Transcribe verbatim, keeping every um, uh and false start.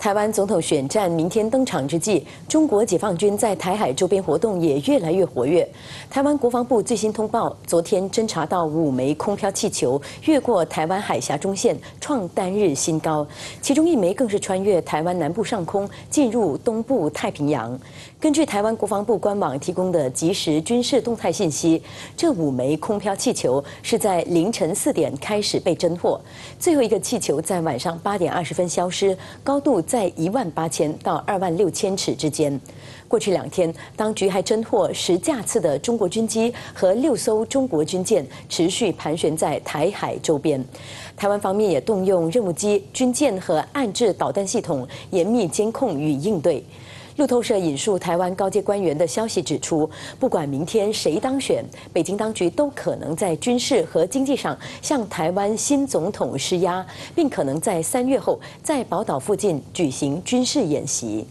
台湾总统选战明天登场之际，中国解放军在台海周边活动也越来越活跃。台湾国防部最新通报，昨天侦察到五枚空飘气球越过台湾海峡中线，创单日新高。其中一枚更是穿越台湾南部上空，进入东部太平洋。根据台湾国防部官网提供的即时军事动态信息，这五枚空飘气球是在凌晨四点开始被侦获，最后一个气球在晚上八点二十分消失，高度 在一万八千到二万六千尺之间。过去两天，当局还侦获十架次的中国军机和六艘中国军舰持续盘旋在台海周边。台湾方面也动用任务机、军舰和岸置导弹系统，严密监控与应对。 路透社引述台湾高阶官员的消息指出，不管明天谁当选，北京当局都可能在军事和经济上向台湾新总统施压，并可能在三月后在宝岛附近举行军事演习。